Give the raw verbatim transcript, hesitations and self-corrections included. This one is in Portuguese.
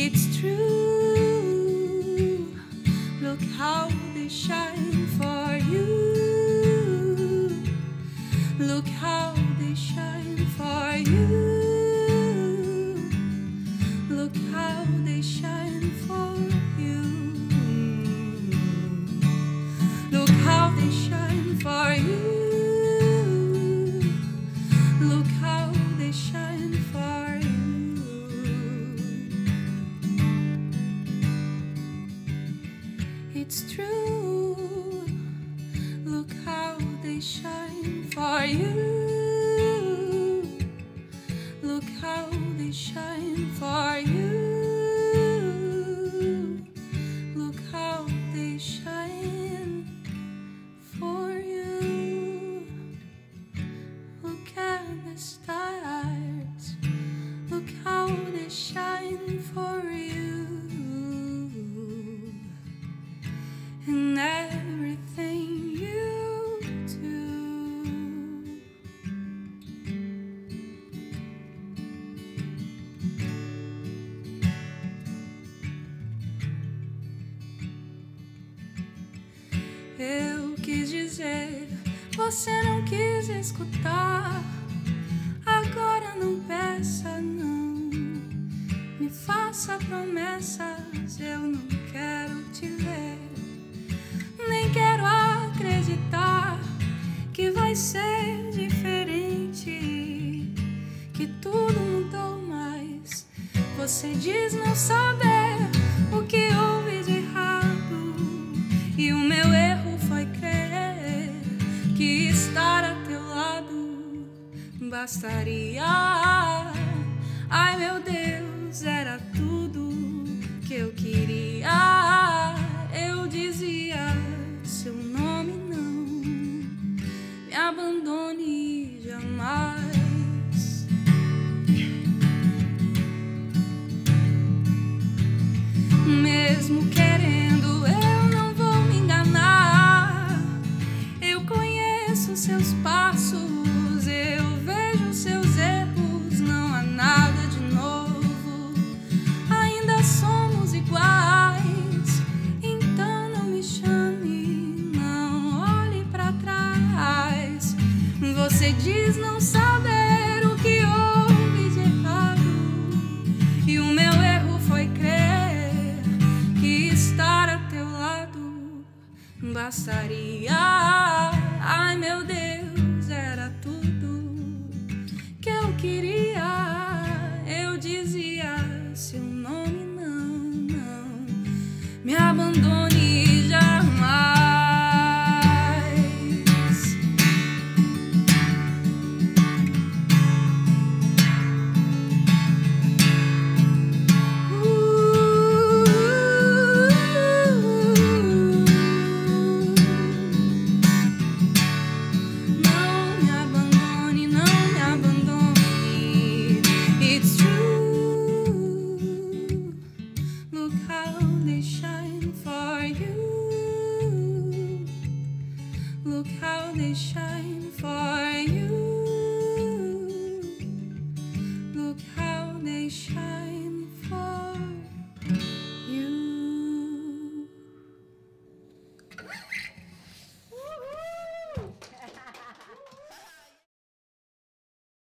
It's true, look how they shine for you, look how they shine for you, look how they shine for you, look how they shine for you, look how they shine for you. It's true, look how they shine for you, look how they shine for you, look how they shine for you. Look at the stars, look how they shine for you. And everything you do, eu quis dizer, você não quis escutar. Agora não peça, não me faça promessas, eu não quero te ver. Nem quero acreditar que vai ser diferente, que tudo mudou, mas você diz não saber o que houve de errado. E o meu erro foi crer que estar a teu lado bastaria. Ai meu Deus, era tudo que eu queria. Eu dizia seu nome, não me abandone jamais. Mesmo querendo, eu não vou me enganar. Eu conheço seus passos, eu vejo seus erros. Não há nada de novo, ainda somos iguais. Então não me chame, você diz não saber o que houve de errado. E o meu erro foi crer que estar a teu lado bastaria. Ai meu Deus, era tudo que eu queria. Eu dizia seu nome, não, não me abandone jamais. Look how they shine.